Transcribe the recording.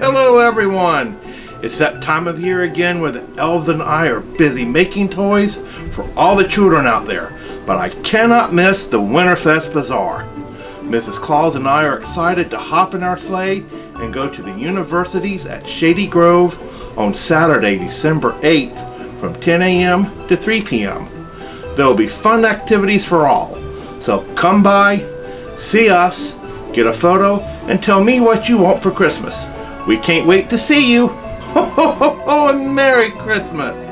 Hello everyone! It's that time of year again where the elves and I are busy making toys for all the children out there, but I cannot miss the Winterfest Bazaar. Mrs. Claus and I are excited to hop in our sleigh and go to the Universities at Shady Grove on Saturday, December 8th from 10 a.m. to 3 p.m. There will be fun activities for all, so come by, see us, get a photo, and tell me what you want for Christmas. We can't wait to see you! Ho, ho, ho, ho, and Merry Christmas!